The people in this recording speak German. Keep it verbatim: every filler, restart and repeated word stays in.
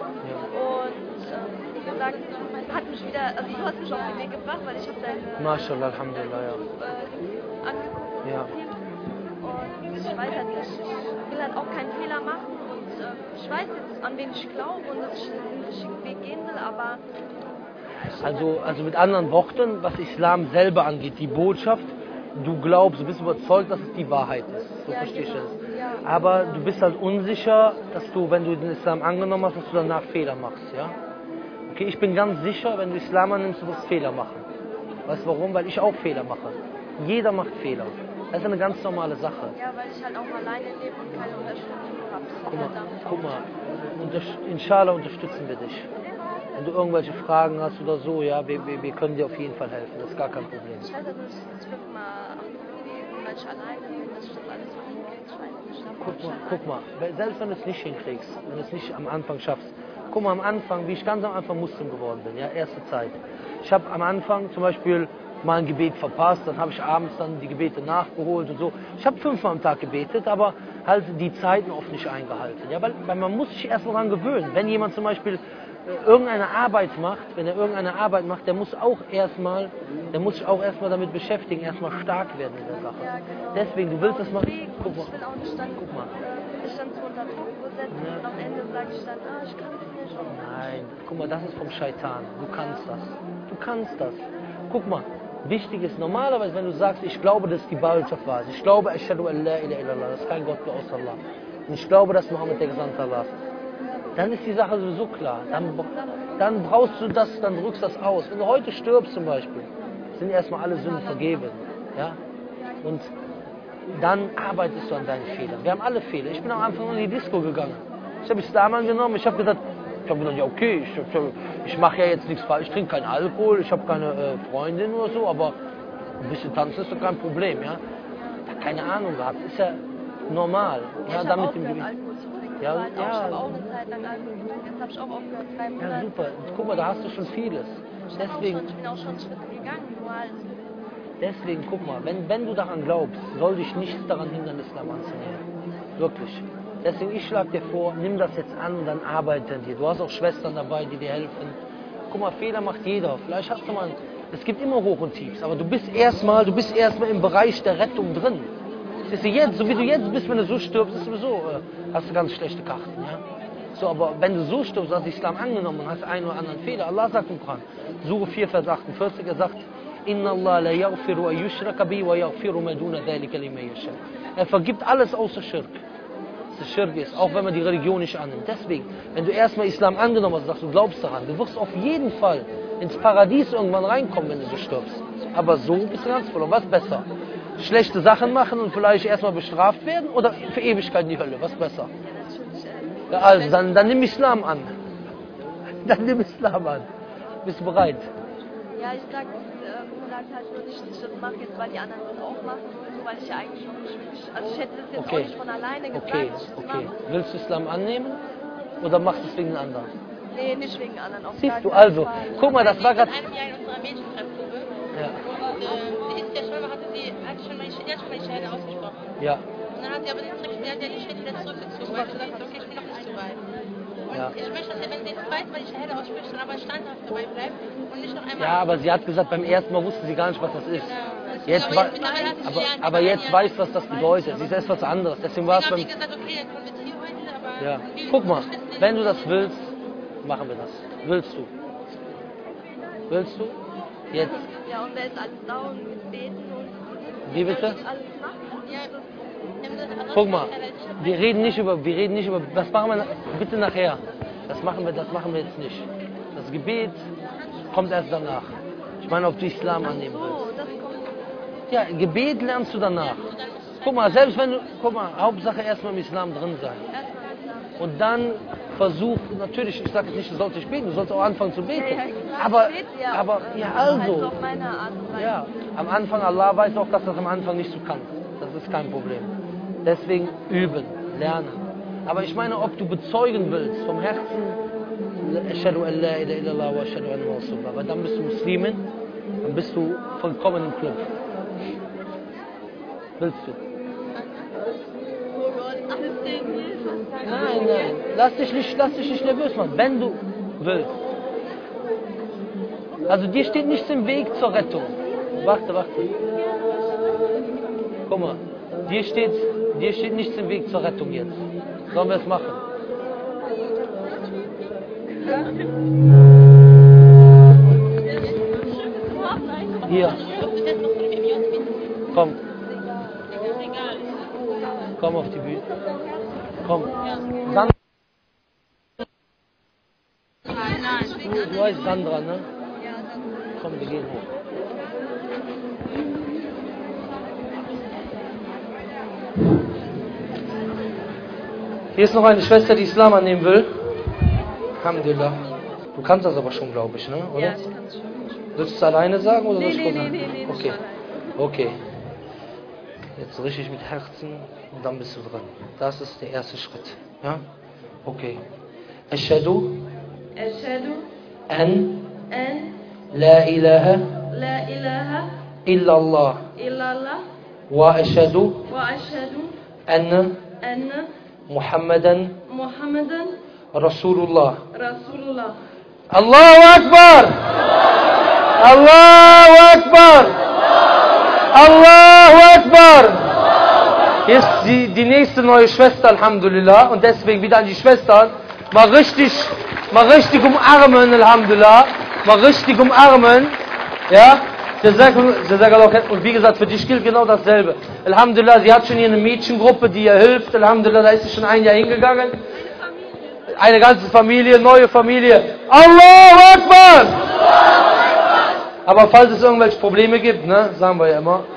Und ähm, gesagt, hat mich wieder, also du hast mich auf den Weg gebracht, weil ich habe deine Mashallah, Alhamdulillah, ja. Äh, angeguckt. Ja. Und ich weiß halt nicht, ich will halt auch keinen Fehler machen und äh, ich weiß jetzt, an wen ich glaube und dass ich den richtigen Weg gehen will, aber... Also, also mit anderen Worten, was Islam selber angeht, die Botschaft, du glaubst, du bist überzeugt, dass es die Wahrheit ist, so ja, verstehe genau. ich das. Ja. Aber du bist halt unsicher, dass du, wenn du den Islam angenommen hast, dass du danach Fehler machst, ja? Okay, ich bin ganz sicher, wenn du Islam annimmst, du wirst Fehler machen. Weißt du warum? Weil ich auch Fehler mache. Jeder macht Fehler. Das ist eine ganz normale Sache. Ja, weil ich halt auch alleine lebe und keine Unterstützung habe. Guck mal, guck mal. Unter Inshallah unterstützen wir dich. Wenn du irgendwelche Fragen hast oder so, ja, wir, wir, wir können dir auf jeden Fall helfen, das ist gar kein Problem. Ich weiß halt nicht, ich bin mal am Leben, weil ich alleine lebe, dass ich das alles hinkriege, ich weiß nicht. Guck mal, guck mal, selbst wenn du es nicht hinkriegst, wenn du es nicht am Anfang schaffst, guck mal am Anfang, wie ich ganz am Anfang Muslim geworden bin, ja, erste Zeit. Ich habe am Anfang zum Beispiel mal ein Gebet verpasst, dann habe ich abends dann die Gebete nachgeholt und so. Ich habe fünfmal am Tag gebetet, aber halt die Zeiten oft nicht eingehalten, ja, weil, weil man muss sich erst mal daran gewöhnen. Wenn jemand zum Beispiel irgendeine Arbeit macht, wenn er irgendeine Arbeit macht, der muss auch erstmal, der muss sich auch erstmal damit beschäftigen, erstmal stark werden in der Sache. Ja, genau. Deswegen, du willst das machen. Guck mal. Ich will auch nicht dann, guck mal. Ich dann so unter Druck gesetzt ja. und am Ende sage ich dann, ah, ich kann es nicht. Nein, guck mal, das ist vom Scheitan. Du kannst das. Du kannst das. Guck mal, wichtig ist normalerweise, wenn du sagst, ich glaube, dass die Botschaft war. Ich glaube, Ashhadu an la ilaha illallah, das ist kein Gott außer Allah. Und ich glaube, dass Mohammed der Gesandte Allah ist. Dann ist die Sache sowieso klar. Dann, dann brauchst du das, dann drückst du das aus. Wenn du heute stirbst zum Beispiel, sind erstmal alle Sünden vergeben. Ja? Und dann arbeitest du an deinen Fehlern. Wir haben alle Fehler. Ich bin am Anfang in die Disco gegangen. Ich habe Islam angenommen. Ich habe gesagt, ich habe gedacht, ja okay, ich, ich mache ja jetzt nichts falsch. Ich trinke keinen Alkohol, ich habe keine äh, Freundin oder so, aber ein bisschen tanzen ist doch kein Problem. Ja? Keine Ahnung gehabt. Ist ja normal. Ja, damit im Gewicht. Ja, ja. Ich habe auch eine Zeit lang Alkohol getrunken, jetzt habe ich auch aufgehört, drei Monate. Ja, super. Guck mal, da hast du schon vieles. Deswegen, ich bin auch schon Schritte gegangen, nur halt. Deswegen, guck mal, wenn, wenn du daran glaubst, soll dich nichts daran hindern, Islam anzunehmen. Wirklich. Deswegen, ich schlage dir vor, nimm das jetzt an und dann arbeite an dir. Du hast auch Schwestern dabei, die dir helfen. Guck mal, Fehler macht jeder. Vielleicht hast du mal, es gibt immer Hoch und Tiefs, aber du bist erstmal, du bist erstmal im Bereich der Rettung drin. Jetzt, so wie du jetzt bist, wenn du so stirbst, ist sowieso, äh, hast du ganz schlechte Karten. Ja? So, aber wenn du so stirbst, hast du Islam angenommen und hast einen oder anderen Fehler. Allah sagt im Koran, Sure vier, Vers achtundvierzig, er sagt, Inna Allah la yaghfiru an yushraka bihi wa yaghfiru ma duna dhalika liman yasha. Er vergibt alles außer Schirk. Das Schirk ist, auch wenn man die Religion nicht annimmt. Deswegen, wenn du erstmal Islam angenommen hast, sagst du, glaubst daran, du wirst auf jeden Fall ins Paradies irgendwann reinkommen, wenn du so stirbst. Aber so bist du ganz verloren. Was besser? Schlechte Sachen machen und vielleicht erstmal bestraft werden oder für Ewigkeit in die Hölle, was besser? Ja, also, dann, dann nimm Islam an. Dann nimm Islam an. Bist du bereit? Ja, ich sag, äh, sag halt nur nicht, ich das mache jetzt, weil die anderen das auch machen, weil ich ja eigentlich noch nicht wirklich, also ich hätte das jetzt okay. auch nicht von alleine gesagt. Okay, okay. Willst du Islam annehmen oder machst du es wegen anderen? Nee, nicht wegen anderen. Auf Siehst du, also, Fall. guck mal, das war gerade... ausgesprochen. Ja. Und dann hat sie aber den Trick, der die Schädel wieder zurückgezogen, weil sie gesagt hat, okay, ich bin noch nicht so weit. Und ja. ich möchte, dass er, wenn sie jetzt weiß, weil die Schädel ausspricht, dann aber standhaft dabei bleibt und nicht noch einmal... Ja, aber sie hat gesagt, beim ersten Mal wusste sie gar nicht, was das ist. Genau. Jetzt aber, jetzt, aber, aber, aber jetzt weiß, was das bedeutet. Sie ist etwas anderes. Deswegen war es beim... gesagt, okay, jetzt wollen wir zu ihr heute, aber... Ja. Guck mal, wenn du das willst, machen wir das. Willst du? Willst du? Jetzt. Ja, und wer ist alles da und beten und... Wie bitte? Guck mal, wir reden nicht über, wir reden nicht über, das machen wir bitte nachher. Das machen wir, das machen wir jetzt nicht. Das Gebet kommt erst danach. Ich meine, ob du Islam annehmen willst. Ja, Gebet lernst du danach. Guck mal, selbst wenn du, guck mal, Hauptsache erstmal im Islam drin sein. Und dann versuch, natürlich, ich sage jetzt nicht, du sollst nicht beten, du sollst auch anfangen zu beten. Aber, aber, ja, also, ja, am Anfang, Allah weiß auch, dass das am Anfang nicht so kann. Das ist kein Problem. Deswegen üben, lernen. Aber ich meine, ob du bezeugen willst, vom Herzen, Ashhadu an la ilaha illallah wa ashhadu anna Rasulullah, weil dann bist du Muslimin, dann bist du vollkommen im Club. Willst du? Nein, nein. Lass dich nicht, lass dich nicht nervös machen, wenn du willst. Also dir steht nichts im Weg zur Rettung. Warte, warte. Guck mal, dir steht, dir steht nichts im Weg zur Rettung jetzt. Sollen wir es machen? Hier. Komm. Komm auf die Bühne. Komm. Sandra. Du heißt Sandra, ne? Komm, wir gehen hoch. Hier ist noch eine Schwester, die Islam annehmen will. Alhamdulillah. Du kannst das aber schon, glaube ich, ne? Oder? Ja, ich kann es schon. Sollst du es alleine sagen oder nee, soll ich nee, nee, nee, okay. Okay. Jetzt richtig mit Herzen und dann bist du dran. Das ist der erste Schritt. Ja? Okay. Ashhadu. Ashhadu. An. An. La ilaha. La ilaha. Illallah. Illallah. Wa ashhadu. Wa ashhadu. Anna. Anna. Muhammadan. Muhammadan. Rasulullah. Rasulullah. Allahu Akbar. Allahu Akbar. Allahu Akbar. Hier ist die, die nächste neue Schwester, Alhamdulillah. Und deswegen wieder an die Schwestern. Mal richtig, mal richtig umarmen, Alhamdulillah. Mal richtig umarmen. Ja? Und wie gesagt, für dich gilt genau dasselbe. Alhamdulillah, sie hat schon hier eine Mädchengruppe, die ihr hilft. Alhamdulillah, da ist sie schon ein Jahr hingegangen. Eine ganze Familie, neue Familie. Allahu Akbar! Aber falls es irgendwelche Probleme gibt, ne, sagen wir ja immer,